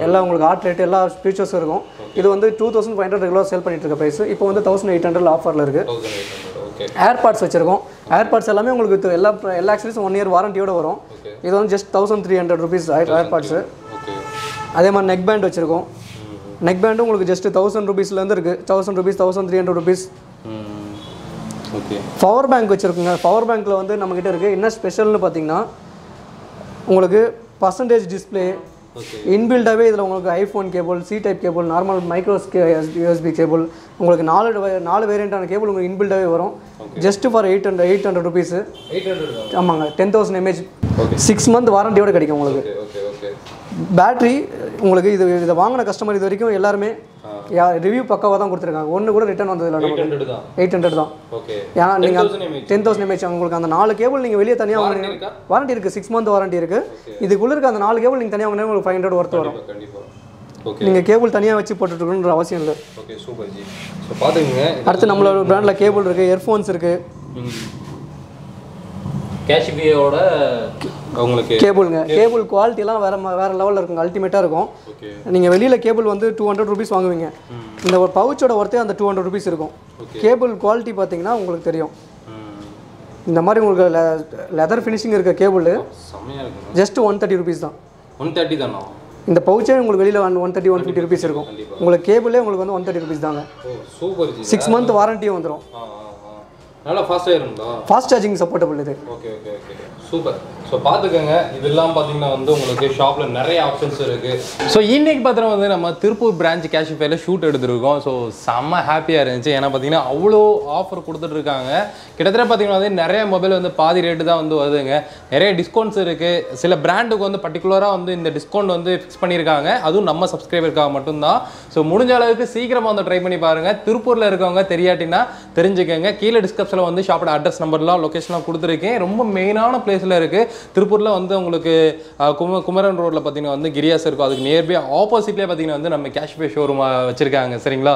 எல்லாம் உங்களுக்கு ஹார்ட் ரேட் எல்லா ஃபீச்சர்ஸும் இருக்கும். இது வந்து 2,500 ரெகுலர் சேல் பண்ணிட்டு இருக்க ப்ரைஸ் இப்போ வந்து 1,800 ஆஃபரில் இருக்குது. ஏர்பாட்ஸ் வச்சுருக்கோம். ஏர்பாட்ஸ் எல்லாமே உங்களுக்கு வித் எல்லா ஆக்சஸரீஸும் 1 இயர் வாரண்டியோடு வரும். இது வந்து ஜஸ்ட் 1,300 rupees ஏர்பாட்ஸு. அதே மாதிரி நெக் பேண்ட் வச்சுருக்கோம். நெக் பேண்டும் உங்களுக்கு ஜஸ்ட் 1,000 rupeesலேருந்து இருக்குது. 1,000 rupees, 1,300 rupees. பவர் பேங்க் வச்சுருக்கோங்க. பவர் பேங்க்கில் வந்து நம்மக்கிட்ட இருக்குது. என்ன ஸ்பெஷல்னு பார்த்தீங்கன்னா உங்களுக்கு பர்சன்டேஜ் டிஸ்பிளே இன்பில்டாகவே இதில் உங்களுக்கு iPhone cable, C type cable, normal micro USB cable, உங்களுக்கு நாலு வேரியண்டான கேபிள் உங்களுக்கு இன்பில்டாகவே வரும். Just for 800 rupees. ஆமாங்க, 10,000 mAh, 6 month வாரண்டியோடு கிடைக்கும் உங்களுக்கு. பேட்ரி உங்களுக்கு இது இதை வாங்கின கஸ்டமர் இது வரைக்கும் எல்லாருமே ரிவ்யூ பக்காவாக தான் கொடுத்துருக்காங்க. ஒன்று கூட ரிட்டர்ன் வந்ததில்லை. 800 தான். ஏன்னா நீங்கள் 10,000 mAh உங்களுக்கு அந்த 4 கேபிள் நீங்கள் வெளியே தனியாக வாங்கினீங்க. வாரண்டி இருக்குது, 6 month வாரண்டி இருக்குது. இதுக்குள்ளே இருக்க அந்த 4 கேபிள் நீங்கள் தனியாக வாங்கினா உங்களுக்கு 500 ஒர்த்து வரும். நீங்கள் கேபிள் தனியாக வச்சு போட்டுட்ருக்கணுன்ற அவசியம் இல்லை. Okay, super G. ஸோ பார்த்துக்கோங்க, அடுத்து நம்மளோட பிராண்டில் கேபிள் இருக்குது, இயர்ஃபோன்ஸ் இருக்குது, கேஷிஃபையோட உங்களுக்கு கேபிளுங்க. கேபிள் குவாலிட்டிலாம் வேறு லெவலில் இருக்குங்க, அல்டிமேட்டாக இருக்கும். நீங்கள் வெளியில் கேபிள் வந்து 200 rupees வாங்குவீங்க. இந்த ஒரு பவுச்சோட ஒர்த்தே அந்த 200 rupees இருக்கும். கேபிள் குவாலிட்டி பார்த்தீங்கன்னா உங்களுக்கு தெரியும். இந்த மாதிரி உங்களுக்கு லெதர் ஃபினிஷிங் இருக்க கேபிள் ஜஸ்ட் 130 rupees தான். 130 தானா? இந்த பவுச்சே உங்களுக்கு வெளியில் 130, 150 rupees இருக்கும். உங்களுக்கு கேபிளே உங்களுக்கு வந்து 130 rupees தாங்க. சூப்பர், 6 month வாரண்டியும் வந்துடும். நல்லா ஃபாஸ்ட்டாக இருக்குங்களா? ஃபாஸ்ட் சார்ஜிங் சப்போர்ட்டபிள் இது. Okay okay okay, super. So பார்த்துக்கோங்க, இதெல்லாம் பார்த்தீங்கன்னா வந்து உங்களுக்கு ஷாப்பில் நிறைய ஆப்ஷன்ஸ் இருக்குது. ஸோ இன்றைக்கி பார்த்தீங்கன்னா வந்து நம்ம திருப்பூர் பிரான்ச் கேஷிஃபைல ஷூட் எடுத்துருக்கோம். ஸோ செம்ம ஹாப்பியாக இருந்துச்சு. ஏன்னா பார்த்தீங்கன்னா அவ்வளோ ஆஃபர் கொடுத்துட்ருக்காங்க. கிட்டத்தட்ட பார்த்தீங்கன்னா வந்து நிறைய மொபைல் வந்து பாதி ரேட்டு தான் வந்து வருதுங்க. நிறைய டிஸ்கவுண்ட்ஸ் இருக்குது. சில பிராண்டுக்கு வந்து பர்டிகுலராக வந்து இந்த டிஸ்கவுண்ட் வந்து ஃபிக்ஸ் பண்ணியிருக்காங்க. அதுவும் நம்ம சப்ஸ்கிரைபருக்காக மட்டும்தான். ஸோ முடிஞ்ச அளவுக்கு சீக்கிரமாக வந்து ட்ரை பண்ணி பாருங்கள். திருப்பூரில் இருக்கவங்க தெரியாட்டின்னா தெரிஞ்சுக்கோங்க. கீழே டிஸ்கஸ் வந்து ஷாப்போட அட்ரஸ் நம்பர்லாம் லொகேஷன்லாம் கொடுத்துருக்கேன். ரொம்ப மெயினான பிளேஸில் இருக்குது திருப்பூரில். வந்து உங்களுக்கு குமரன் ரோடில் பார்த்தீங்கன்னா வந்து கிரியாஸ் இருக்கும். அதுக்கு நியர்பை ஆப்போசிட்லேயே பார்த்தீங்கன்னா வந்து நம்ம கேஷ்பே ஷோரூம் வச்சுருக்காங்க. சரிங்களா,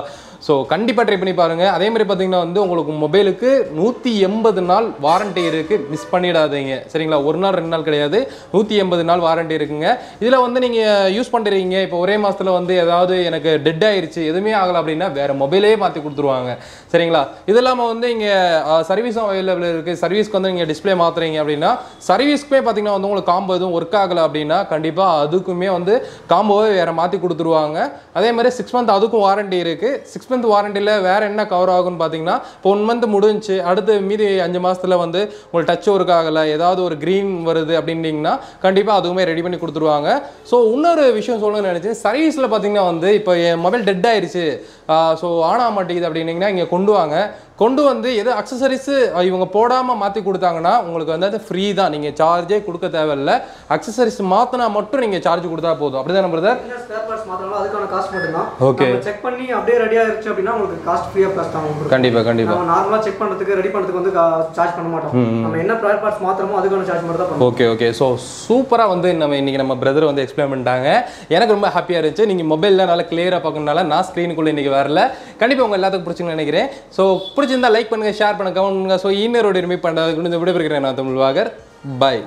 ஸோ கண்டிப்பாக ட்ரை பண்ணி பாருங்கள். அதே மாதிரி பார்த்தீங்கன்னா வந்து உங்களுக்கு மொபைலுக்கு 180 நாள் வாரண்ட்டி இருக்குது. மிஸ் பண்ணிடாதீங்க. சரிங்களா, 1 நாள் 2 நாள் கிடையாது, 180 நாள் வாரண்ட்டி இருக்குங்க. இதில் வந்து நீங்கள் யூஸ் பண்ணுறீங்க. இப்போ ஒரே மாதத்தில் வந்து ஏதாவது எனக்கு டெட் ஆயிடுச்சு, எதுவுமே ஆகலை அப்படின்னா வேறு மொபைலே மாற்றி கொடுத்துருவாங்க. சரிங்களா, இது இல்லாமல் வந்து இங்கே சர்வீஸும் அவைலபிள் இருக்குது. சர்வீஸ்க்கு வந்து நீங்கள் டிஸ்பிளே மாற்றுறீங்க அப்படின்னா சர்வீஸ்க்குமே பார்த்தீங்கன்னா வந்து உங்களுக்கு காம்போ எதுவும் ஒர்க் ஆகலை அப்படின்னா கண்டிப்பாக அதுக்குமே வந்து காம்போவே வேறு மாற்றி கொடுத்துருவாங்க. அதே மாதிரி 6 month அதுக்கும் வாரண்ட்டி இருக்குது. 6 month வாரண்டியில் வேறு என்ன கவர் ஆகும்னு பார்த்தீங்கன்னா இப்போ 1 month முடிஞ்சு அடுத்து மீதி 5 மாதத்தில் வந்து உங்களுக்கு டச் ஒர்க் ஆகலை, ஏதாவது ஒரு க்ரீன் வருது அப்படின்னிங்கன்னா கண்டிப்பாக அதுவுமே ரெடி பண்ணி கொடுத்துருவாங்க. ஸோ இன்னொரு விஷயம் சொல்லணும்னு நினச்சேன். சர்வீஸில் பார்த்தீங்கன்னா வந்து இப்போ என் மொபைல் டெட் ஆயிடுச்சு, ஸோ ஆன் ஆக மாட்டேங்குது அப்படின்னிங்கன்னா இங்கே கொண்டு வாங்க. கொண்டு வந்து எது அக்சசரிஸு இவங்க போடாமல் மாற்றி கொடுத்தாங்கன்னா உங்களுக்கு வந்து அது ஃப்ரீ தான். நீங்கள் சார்ஜே கொடுக்க தேவையில்லை. அக்சசரிஸ் மாற்றினா மட்டும் நீங்கள் சார்ஜ் கொடுத்தா போதும். அப்படி தான் பிரதர்? அதுக்கான காஸ்ட் மட்டும்தான். ஓகே, செக் பண்ணி அப்படியே ரெடி ஆகிடுச்சு அப்படின்னா உங்களுக்கு காஸ்ட் ஃப்ரீயாக ப்ளஸ் தான். கண்டிப்பாக கண்டிப்பாக நார்மலாக செக் பண்ணுறதுக்கு ரெடி பண்ணுறதுக்கு வந்து சார்ஜ் பண்ண மாட்டோம். நம்ம என்ன ப்ரைவேட் பார்ட்ஸ் மாத்திரமோ அதுக்கான சார்ஜ் மட்டும் தான். Okay okay. ஸோ சூப்பராக வந்து நம்ம இன்றைக்கி நம்ம பிரதர் வந்து எக்ஸ்பிளைன் பண்ணிட்டாங்க. எனக்கு ரொம்ப ஹாப்பியாக இருந்துச்சு. நீங்கள் மொபைலில் நல்லா கிளியராக பார்க்கணுனால நான் ஸ்க்ரீனுக்குள்ளே இன்றைக்கி வரல. கண்டிப்பாக உங்கள் எல்லாத்துக்கும் பிடிச்சிங்கன்னு நினைக்கிறேன். ஸோ பிடிச்சிருந்தா லைக் பண்ணுங்கள், ஷேர் பண்ணுங்கள், கமெண்ட் பண்ணுங்கள். ஸோ இன்னொரு ரிமீட் பண்ணுறதுக்கு விடைபெறுகிறேன் நான் தமிழ்வாகர். பை.